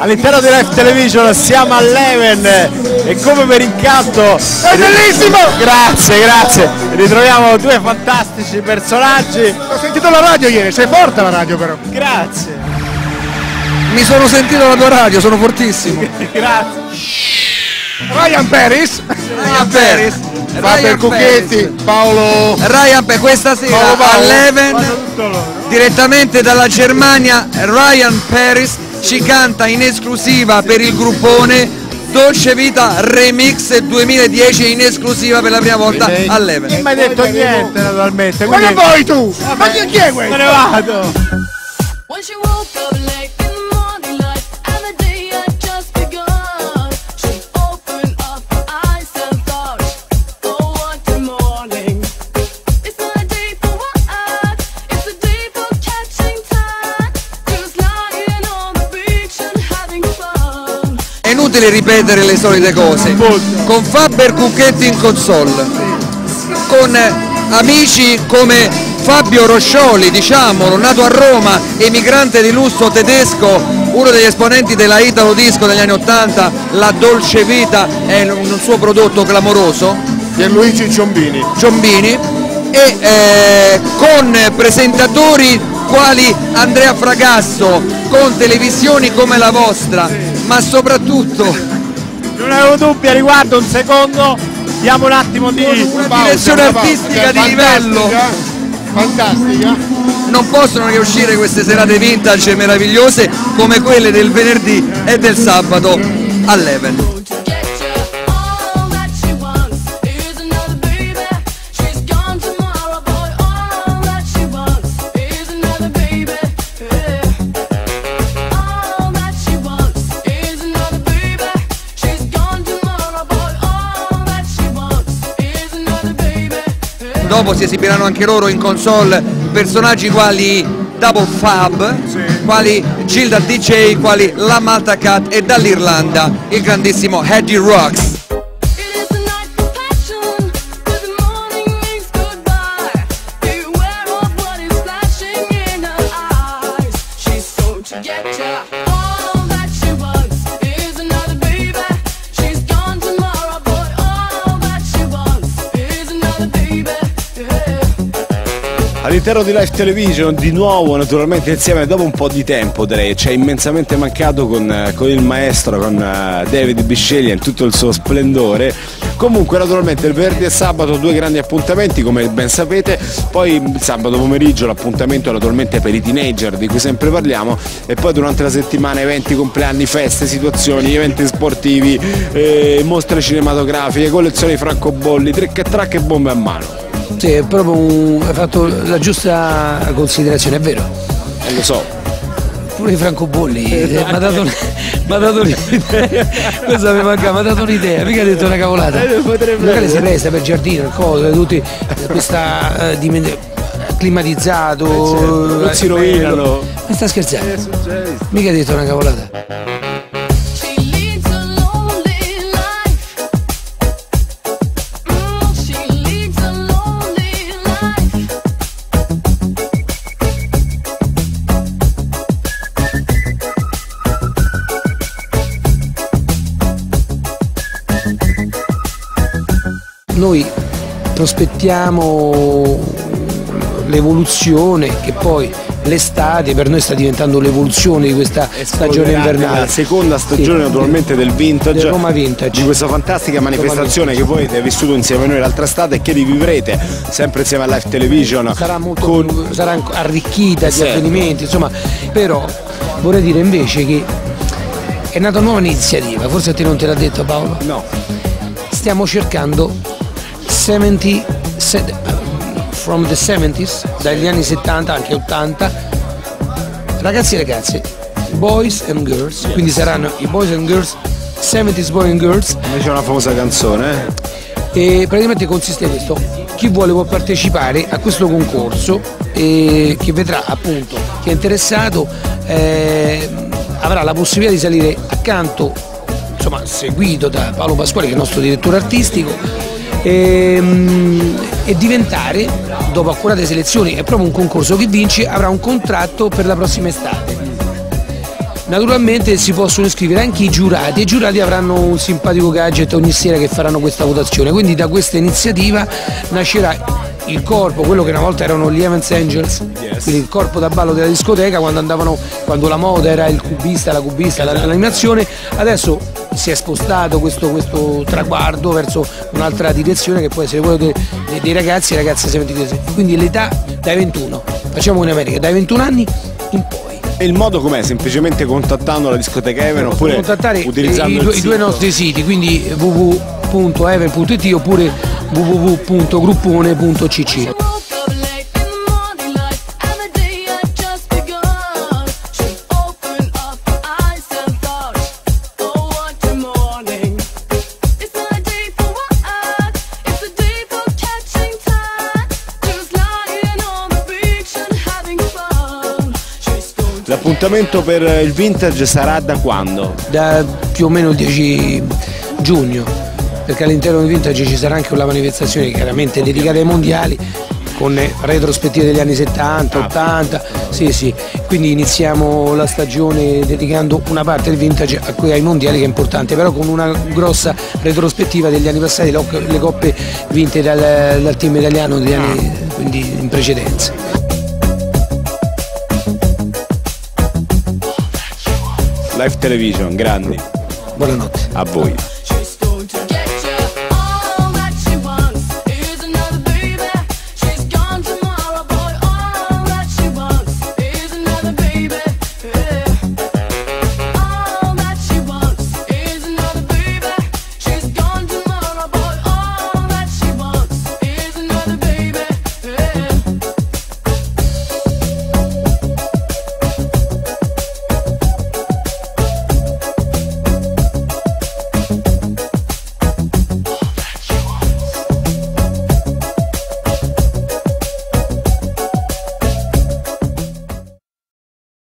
All'interno di Life Television siamo all'Even e come per incanto è bellissimo! Grazie, grazie! Ritroviamo due fantastici personaggi. Ho sentito la radio ieri, sei forte la radio però! Grazie! Mi sono sentito la tua radio, sono fortissimo! Grazie! Ryan Paris! Ryan Paris! Faber Cucchetti, Paolo... Ryan Paris, questa sera all'Even, direttamente dalla Germania, Ryan Paris ci canta in esclusiva per il gruppone Dolce Vita Remix 2010, in esclusiva per la prima volta all'Even. Non mi hai detto niente naturalmente. Ma che vuoi tu? Ma chi è questo? Me ne vado. Inutile ripetere le solite cose, con Faber Cucchetti in console, con amici come Fabio Roscioli, diciamolo, nato a Roma, emigrante di lusso tedesco, uno degli esponenti della Italo Disco degli anni 80, la Dolce Vita è un suo prodotto clamoroso, Pierluigi Giombini, e con presentatori quali Andrea Fragasso, con televisioni come la vostra, ma soprattutto... Non avevo dubbi a riguardo, un secondo, diamo un attimo di... Una direzione artistica di livello. Fantastica. Non possono riuscire queste serate vintage meravigliose come quelle del venerdì e del sabato all'Even. Dopo si esibiranno anche loro in console personaggi quali Double Fab, quali Gilda DJ, quali Lamal Tacat e dall'Irlanda il grandissimo Eddy Rox. All'interno di Life Television, di nuovo naturalmente insieme, dopo un po' di tempo direi, ci è immensamente mancato con il maestro, con David Bisceglia in tutto il suo splendore. Comunque naturalmente il venerdì e sabato due grandi appuntamenti come ben sapete, poi sabato pomeriggio l'appuntamento naturalmente per i teenager di cui sempre parliamo e poi durante la settimana eventi, compleanni, feste, situazioni, eventi sportivi, mostre cinematografiche, collezioni francobolli, trick e track e bombe a mano. Sì, è proprio hai fatto la giusta considerazione, è vero. Lo so. Pure i francobolli, mi ha dato un'idea, questa mi mancava, mi ha dato un'idea, mica ha detto una cavolata. Magari si resta per giardino, cose, tutti, questa climatizzato, non si rovinano. Mi sta scherzando, mica ha detto una cavolata. Noi prospettiamo l'evoluzione che poi l'estate per noi sta diventando l'evoluzione di questa stagione invernale, la seconda stagione naturalmente del vintage, del Roma Vintage, di questa fantastica manifestazione che voi avete vissuto insieme a noi l'altra estate e che rivivrete sempre insieme a Life Television. Sarà molto sarà arricchita di avvenimenti, insomma, però vorrei dire invece che è nata una nuova iniziativa, forse te non te l'ha detto Paolo? No. Stiamo cercando from the 70s, dagli anni 70 anche 80, ragazzi e ragazze, boys and girls, quindi saranno i boys and girls, 70s boys and girls. C'è una famosa canzone. E praticamente consiste in questo, chi vuole può partecipare a questo concorso, che vedrà appunto chi è interessato avrà la possibilità di salire accanto, insomma seguito da Paolo Pasquali, che è il nostro direttore artistico, e diventare, dopo accurate selezioni, è proprio un concorso, che vince avrà un contratto per la prossima estate. Naturalmente si possono iscrivere anche i giurati avranno un simpatico gadget ogni sera che faranno questa votazione, quindi da questa iniziativa nascerà il corpo, quello che una volta erano gli Evans Angels, yes, quindi il corpo da ballo della discoteca quando andavano, quando la moda era il cubista, la cubista, l'animazione, adesso si è spostato questo traguardo verso un'altra direzione che può essere quello dei ragazzi e ragazze 23, quindi l'età dai 21, facciamo in America, dai 21 anni in poi. E il modo com'è? Semplicemente contattando la discoteca Even oppure utilizzando i due nostri siti, quindi www.even.it oppure www.gruppone.cc. L'appuntamento per il vintage sarà da quando? Da più o meno il 10 giugno, perché all'interno del vintage ci sarà anche una manifestazione chiaramente dedicata ai mondiali con retrospettive degli anni 70, 80, sì, quindi iniziamo la stagione dedicando una parte del vintage ai mondiali, che è importante, però con una grossa retrospettiva degli anni passati, le coppe vinte dal team italiano degli anni, quindi in precedenza. Life Television, grandi. Buonanotte. A voi.